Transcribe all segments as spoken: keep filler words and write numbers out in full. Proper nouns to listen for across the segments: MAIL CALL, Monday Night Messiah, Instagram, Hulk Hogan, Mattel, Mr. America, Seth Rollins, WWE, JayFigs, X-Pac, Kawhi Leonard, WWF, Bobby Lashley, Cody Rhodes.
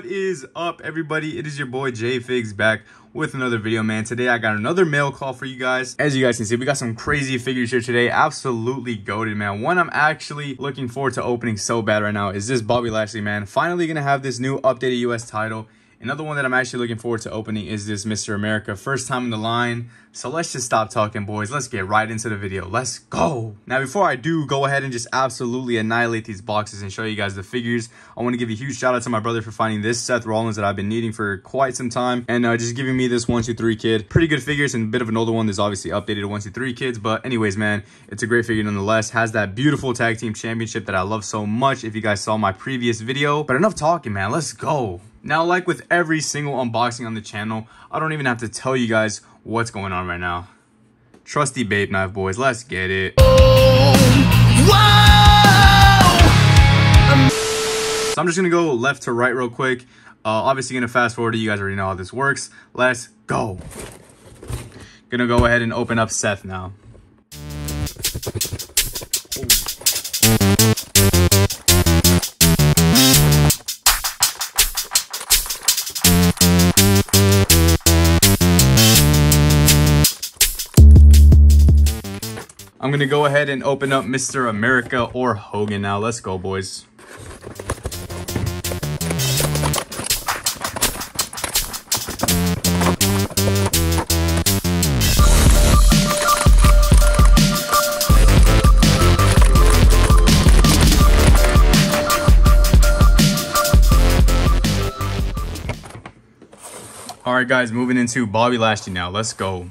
What is up, everybody? It is your boy JayFigs back with another video, man. Today I got another mail call for you guys. As you guys can see, we got some crazy figures here today. Absolutely goated, man. One I'm actually looking forward to opening so bad right now is this Bobby Lashley, man. Finally gonna have this new updated U S title. Another one that I'm actually looking forward to opening is this Mister America. First time in the line. So let's just stop talking, boys. Let's get right into the video. Let's go. Now, before I do go ahead and just absolutely annihilate these boxes and show you guys the figures, I want to give a huge shout out to my brother for finding this Seth Rollins that I've been needing for quite some time. And uh, just giving me this one two three kid. Pretty good figures and a bit of an older one. There's obviously updated one two three kids. But anyways, man, it's a great figure nonetheless. Has that beautiful tag team championship that I love so much if you guys saw my previous video. But enough talking, man. Let's go. Now, like with every single unboxing on the channel, I don't even have to tell you guys what's going on right now. Trusty babe knife, boys. Let's get it. Oh, wow. So I'm just going to go left to right real quick. Uh, obviously going to fast forward. You guys already know how this works. Let's go. Going to go ahead and open up Seth now. I'm gonna go ahead and open up Mister America or Hogan now. Let's go, boys. All right, guys, moving into Bobby Lashley now. Let's go.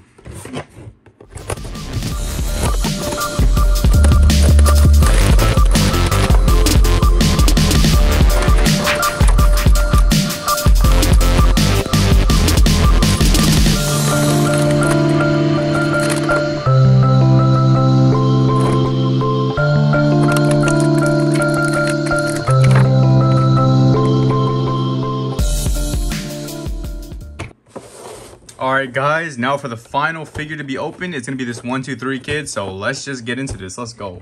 Alright guys, now for the final figure to be opened, it's gonna be this one two three kid, so let's just get into this. Let's go.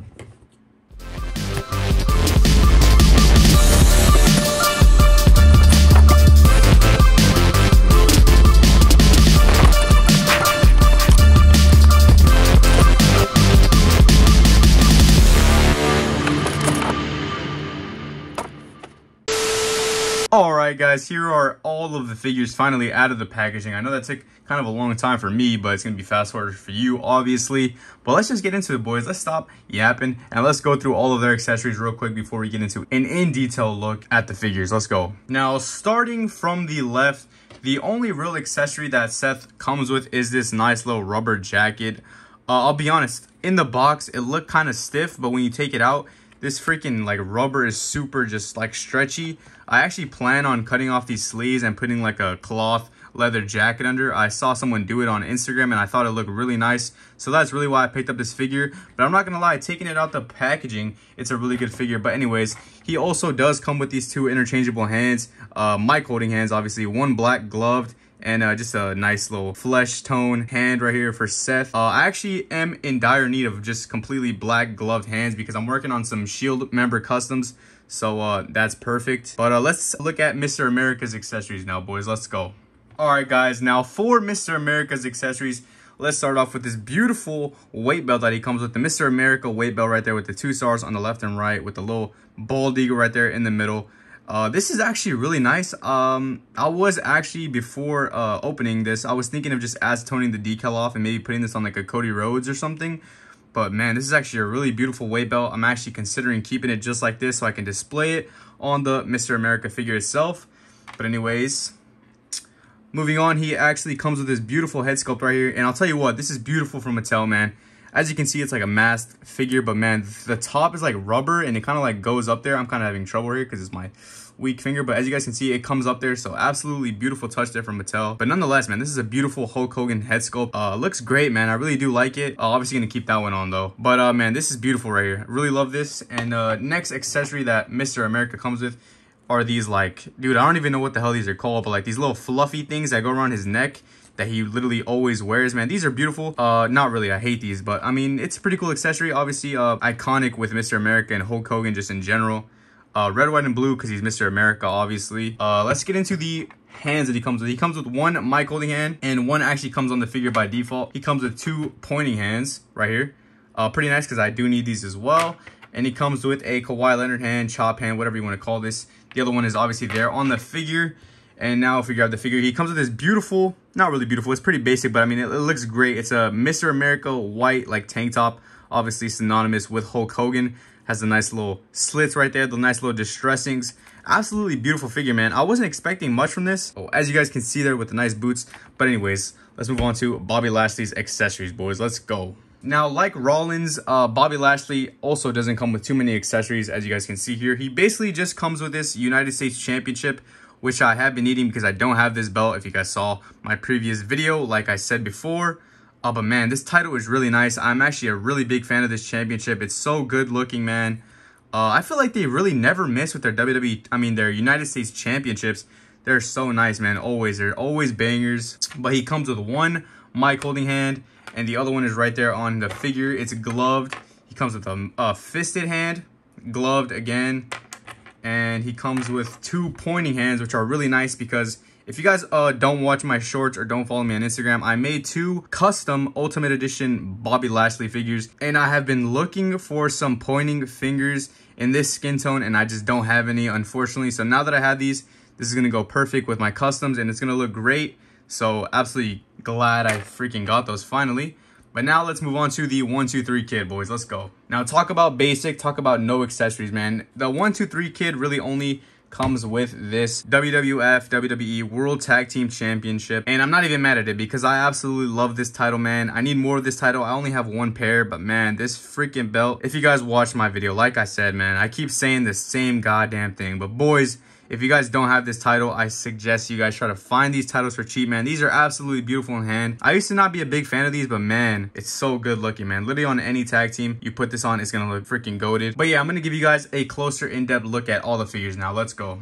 Alright guys, here are all of the figures finally out of the packaging. I know that took kind of a long time for me, but it's going to be fast forward for you, obviously. But let's just get into it, boys. Let's stop yapping, and let's go through all of their accessories real quick before we get into an in-detail look at the figures. Let's go. Now, starting from the left, the only real accessory that Seth comes with is this nice little rubber jacket. Uh, I'll be honest, in the box, it looked kind of stiff, but when you take it out, this freaking like rubber is super just like stretchy. I actually plan on cutting off these sleeves and putting like a cloth leather jacket under. I saw someone do it on Instagram and I thought it looked really nice. So that's really why I picked up this figure. But I'm not gonna lie, taking it out the packaging, it's a really good figure. But anyways, he also does come with these two interchangeable hands. Uh, mic holding hands, obviously. One black gloved. And uh, just a nice little flesh tone hand right here for Seth. Uh, I actually am in dire need of just completely black gloved hands because I'm working on some Shield member customs. So uh, that's perfect. But uh, let's look at Mister America's accessories now, boys. Let's go. All right, guys. Now for Mister America's accessories, let's start off with this beautiful weight belt that he comes with. The Mister America weight belt right there with the two stars on the left and right with the little bald eagle right there in the middle. Uh, this is actually really nice. Um, I was actually, before uh, opening this, I was thinking of just acetoning the decal off and maybe putting this on like a Cody Rhodes or something. But man, this is actually a really beautiful weight belt. I'm actually considering keeping it just like this so I can display it on the Mister America figure itself. But anyways, moving on, he actually comes with this beautiful head sculpt right here. And I'll tell you what, this is beautiful from Mattel, man. As you can see, it's like a masked figure, but man, the top is like rubber and it kind of like goes up there. I'm kind of having trouble here because it's my weak finger, but as you guys can see, it comes up there. So absolutely beautiful touch there from Mattel. But nonetheless, man, this is a beautiful Hulk Hogan head sculpt. Uh, looks great, man. I really do like it. Uh, obviously going to keep that one on though. But uh, man, this is beautiful right here. Really love this. And uh, next accessory that Mister America comes with are these like, dude, I don't even know what the hell these are called, but like these little fluffy things that go around his neck that he literally always wears, man. These are beautiful. Uh, not really, I hate these, but I mean, it's a pretty cool accessory. Obviously, uh, iconic with Mister America and Hulk Hogan just in general. Uh, red, white, and blue because he's Mister America, obviously. Uh, let's get into the hands that he comes with. He comes with one mic holding hand, and one actually comes on the figure by default. He comes with two pointing hands right here. Uh, pretty nice because I do need these as well. And he comes with a Kawhi Leonard hand, chop hand, whatever you want to call this. The other one is obviously there on the figure. And now if we grab the figure, he comes with this beautiful, not really beautiful, it's pretty basic, but I mean, it, it looks great. It's a Mister America white, like, tank top, obviously synonymous with Hulk Hogan. Has the nice little slits right there, the nice little distressings. Absolutely beautiful figure, man. I wasn't expecting much from this. Oh, as you guys can see there with the nice boots. But anyways, let's move on to Bobby Lashley's accessories, boys. Let's go. Now, like Rollins, uh, Bobby Lashley also doesn't come with too many accessories, as you guys can see here. He basically just comes with this United States Championship, which I have been needing because I don't have this belt. If you guys saw my previous video, like I said before. Oh, but man, this title is really nice. I'm actually a really big fan of this championship. It's so good looking, man. Uh, I feel like they really never miss with their W W E, I mean, their United States championships. They're so nice, man. Always. They're always bangers. But he comes with one mic holding hand, and the other one is right there on the figure. It's gloved. He comes with a, a fisted hand, gloved again. And he comes with two pointing hands, which are really nice because if you guys uh, don't watch my shorts or don't follow me on Instagram, I made two custom Ultimate Edition Bobby Lashley figures. And I have been looking for some pointing fingers in this skin tone, and I just don't have any, unfortunately. So now that I have these, this is going to go perfect with my customs, and it's going to look great. So absolutely glad I freaking got those finally. But now let's move on to the one two three Kid, boys. Let's go. Now talk about basic, talk about no accessories, man. The one two three Kid really only comes with this W W F, W W E World Tag Team Championship. And I'm not even mad at it because I absolutely love this title, man. I need more of this title. I only have one pair, but man, this freaking belt. If you guys watch my video, like I said, man, I keep saying the same goddamn thing. But boys, if you guys don't have this title, I suggest you guys try to find these titles for cheap, man. These are absolutely beautiful in hand. I used to not be a big fan of these, but man, it's so good looking, man. Literally on any tag team you put this on, it's gonna look freaking goated. But yeah, I'm gonna give you guys a closer in-depth look at all the figures now. Let's go.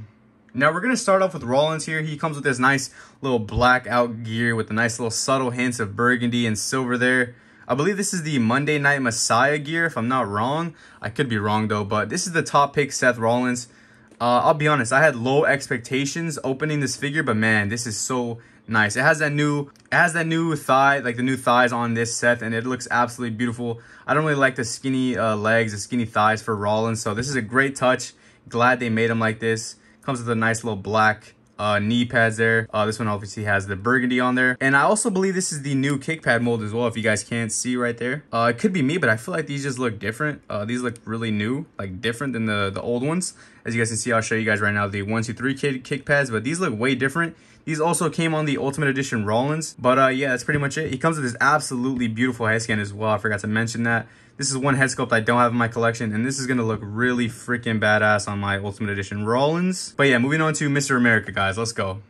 Now we're gonna start off with Rollins here. He comes with this nice little blackout gear with the nice little subtle hints of burgundy and silver there. I believe this is the Monday Night Messiah gear, if I'm not wrong. I could be wrong though, but this is the top pick, Seth Rollins. Uh, I'll be honest, I had low expectations opening this figure, but man, this is so nice. It has that new, it has that new thigh, like the new thighs on this Seth, and it looks absolutely beautiful. I don't really like the skinny uh, legs, the skinny thighs for Rollins, so this is a great touch. Glad they made him like this. Comes with a nice little black uh, knee pads there. Uh, this one obviously has the burgundy on there, and I also believe this is the new kick pad mold as well. If you guys can't see right there, uh, it could be me, but I feel like these just look different. Uh, these look really new, like different than the the old ones. As you guys can see, I'll show you guys right now the one two three Kid kick pads, but these look way different. These also came on the Ultimate Edition Rollins, but uh, yeah, that's pretty much it. He comes with this absolutely beautiful head scan as well. I forgot to mention that. This is one head sculpt I don't have in my collection, and this is going to look really freaking badass on my Ultimate Edition Rollins. But yeah, moving on to Mister America, guys. Let's go.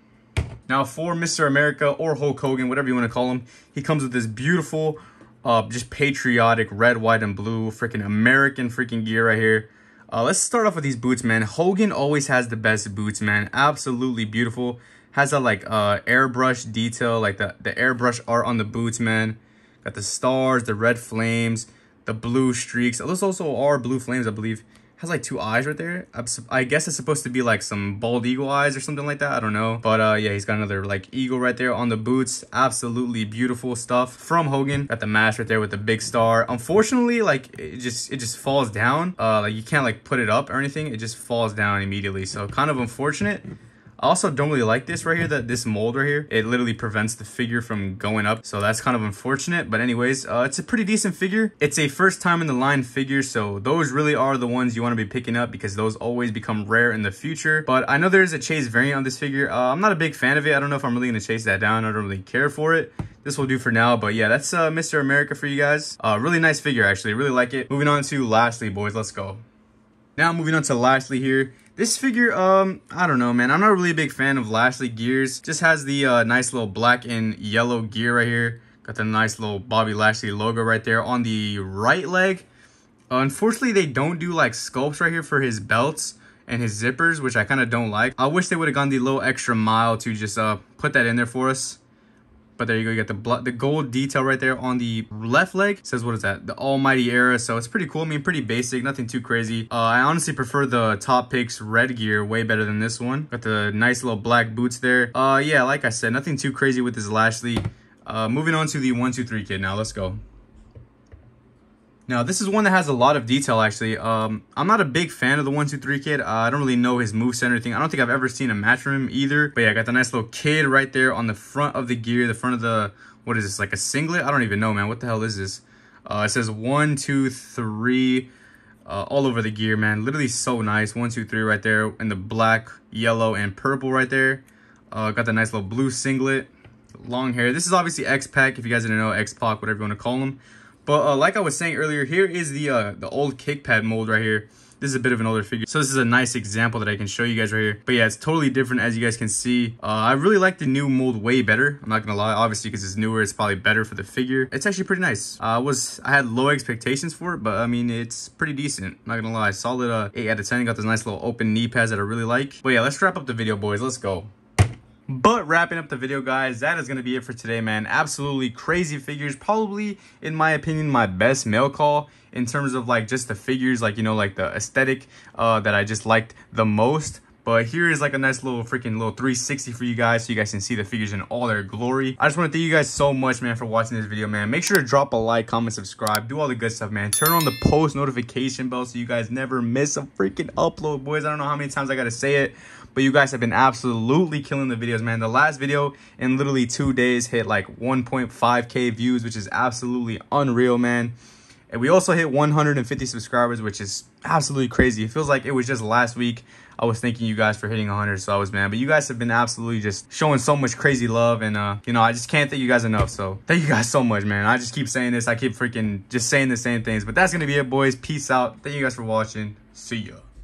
Now for Mister America or Hulk Hogan, whatever you want to call him, he comes with this beautiful, uh, just patriotic red, white, and blue freaking American freaking gear right here. Uh, let's start off with these boots, man. Hogan always has the best boots, man. Absolutely beautiful. Has that like uh, airbrush detail, like the, the airbrush art on the boots, man. Got the stars, the red flames, the blue streaks. Those also are blue flames, I believe. Has like two eyes right there. I guess it's supposed to be like some bald eagle eyes or something like that. I don't know. But uh, yeah, he's got another like eagle right there on the boots. Absolutely beautiful stuff from Hogan. Got the mask right there with the big star. Unfortunately, like it just it just falls down. Uh, like you can't like put it up or anything. It just falls down immediately. So kind of unfortunate. I also don't really like this right here, that this mold right here. It literally prevents the figure from going up. So that's kind of unfortunate. But anyways, uh, it's a pretty decent figure. It's a first time in the line figure. So those really are the ones you want to be picking up because those always become rare in the future. But I know there's a chase variant on this figure. Uh, I'm not a big fan of it. I don't know if I'm really going to chase that down. I don't really care for it. This will do for now. But yeah, that's uh, Mister America for you guys. Uh, really nice figure, actually. Really like it. Moving on to Lashley, boys. Let's go. Now moving on to Lashley here. This figure, um, I don't know, man. I'm not really a big fan of Lashley gears. Just has the uh, nice little black and yellow gear right here. Got the nice little Bobby Lashley logo right there on the right leg. Uh, unfortunately, they don't do like sculpts right here for his belts and his zippers, which I kind of don't like. I wish they would have gone the little extra mile to just uh, put that in there for us. But there you go, you got the blood, the gold detail right there on the left leg. It says, what is that? The Almighty Era. So it's pretty cool. I mean, pretty basic, nothing too crazy. Uh, I honestly prefer the Top Picks red gear way better than this one. Got the nice little black boots there. Uh, yeah, like I said, nothing too crazy with this Lashley. Uh, moving on to the one two three kid now. Let's go. Now, this is one that has a lot of detail, actually. Um, I'm not a big fan of the one two three Kid. Uh, I don't really know his moveset or anything. I don't think I've ever seen a match from him either. But yeah, I got the nice little kid right there on the front of the gear, the front of the, what is this, like a singlet? I don't even know, man. What the hell is this? Uh, it says one, two, three, uh, all over the gear, man. Literally so nice. One, two, three right there in the black, yellow, and purple right there. Uh, got the nice little blue singlet, long hair. This is obviously X-Pac, if you guys didn't know, X-Pac, whatever you want to call him. But uh, like I was saying earlier, here is the uh, the old kick pad mold right here. This is a bit of an older figure. So this is a nice example that I can show you guys right here. But yeah, it's totally different, as you guys can see. Uh, I really like the new mold way better. I'm not gonna lie, obviously, because it's newer, it's probably better for the figure. It's actually pretty nice. I uh, was, I had low expectations for it, but I mean, it's pretty decent. I'm not gonna lie, solid uh, eight out of ten. Got this nice little open knee pads that I really like. But yeah, let's wrap up the video, boys. Let's go. But wrapping up the video, guys, that is going to be it for today, man. Absolutely crazy figures. Probably, in my opinion, my best mail call in terms of, like, just the figures, like, you know, like the aesthetic uh, that I just liked the most. But here is like a nice little freaking little three sixty for you guys so you guys can see the figures in all their glory. I just want to thank you guys so much, man, for watching this video, man. Make sure to drop a like, comment, subscribe, do all the good stuff, man. Turn on the post notification bell so you guys never miss a freaking upload, boys. I don't know how many times I got to say it, but you guys have been absolutely killing the videos, man. The last video in literally two days hit like one point five K views, which is absolutely unreal, man. And we also hit one hundred fifty subscribers, which is absolutely crazy. It feels like it was just last week I was thanking you guys for hitting one hundred subs, man. But you guys have been absolutely just showing so much crazy love. And, uh, you know, I just can't thank you guys enough. So thank you guys so much, man. I just keep saying this. I keep freaking just saying the same things. But that's going to be it, boys. Peace out. Thank you guys for watching. See ya.